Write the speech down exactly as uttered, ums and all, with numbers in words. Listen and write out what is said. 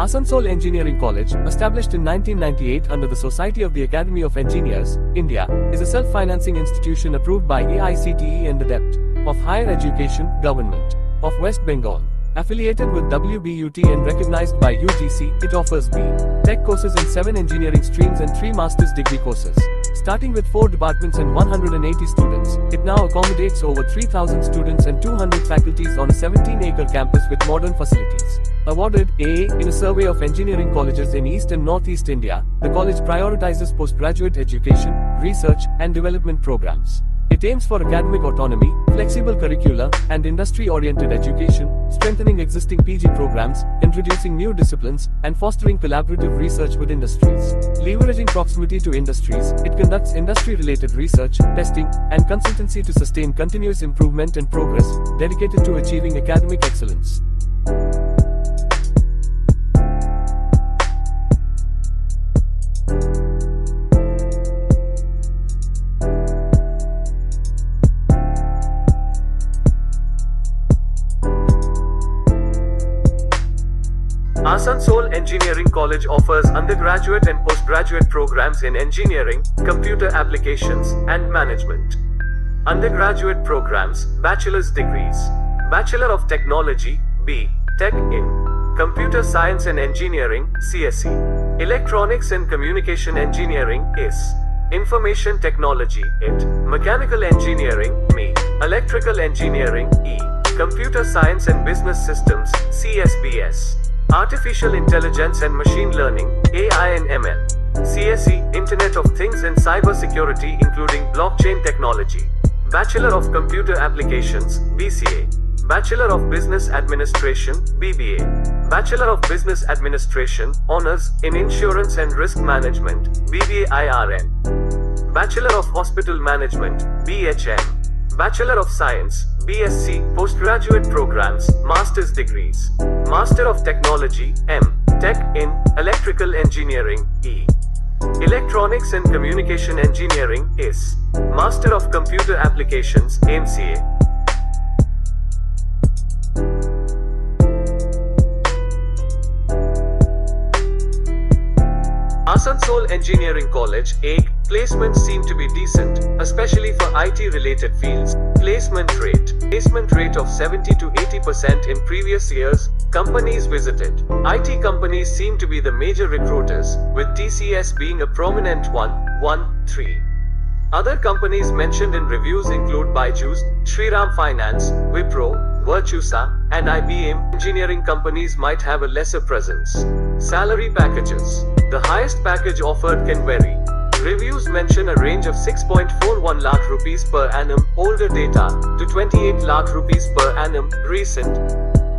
Asansol Engineering College, established in nineteen ninety-eight under the Society of the Academy of Engineers, India, is a self-financing institution approved by A I C T E and the Dept. of Higher Education, Government of West Bengal. Affiliated with W B U T and recognized by U G C, it offers B Tech courses in seven engineering streams and three master's degree courses. Starting with four departments and one hundred eighty students, it now accommodates over three thousand students and two hundred faculties on a seventeen acre campus with modern facilities. Awarded A in a survey of engineering colleges in East and Northeast India, the college prioritizes postgraduate education, research, and development programs. It aims for academic autonomy, flexible curricula, and industry-oriented education, strengthening existing P G programs, introducing new disciplines, and fostering collaborative research with industries. Leveraging proximity to industries, it conducts industry-related research, testing, and consultancy to sustain continuous improvement and progress, dedicated to achieving academic excellence. Asansol Engineering College offers undergraduate and postgraduate programs in engineering, computer applications, and management. Undergraduate programs, bachelor's degrees. Bachelor of Technology, B Tech in Computer Science and Engineering, C S E. Electronics and Communication Engineering, I S. Information Technology, I T. Mechanical Engineering, M E. Electrical Engineering, E. Computer Science and Business Systems, C S B S. Artificial Intelligence and Machine Learning, A I and M L. C S E, Internet of Things and Cyber Security including Blockchain Technology. Bachelor of Computer Applications, B C A. Bachelor of Business Administration, B B A. Bachelor of Business Administration, Honours, in Insurance and Risk Management, B B A I R N. Bachelor of Hospital Management, B H M. Bachelor of Science, B S C, Postgraduate Programs, Master's Degrees. Master of Technology, M Tech in Electrical Engineering, E. Electronics and Communication Engineering, I S. Master of Computer Applications, M C A. Asansol Engineering College, A I C T E, placements seem to be decent, especially for I T-related fields. Placement rate. Placement rate of seventy to eighty percent in previous years. Companies visited. I T companies seem to be the major recruiters, with T C S being a prominent one, one, three. Other companies mentioned in reviews include Byju's, Sriram Finance, Wipro, Virtusa, and I B M. Engineering companies might have a lesser presence. Salary packages. The highest package offered can vary. Reviews mention a range of six point four one lakh rupees per annum, older data, to twenty-eight lakh rupees per annum, recent.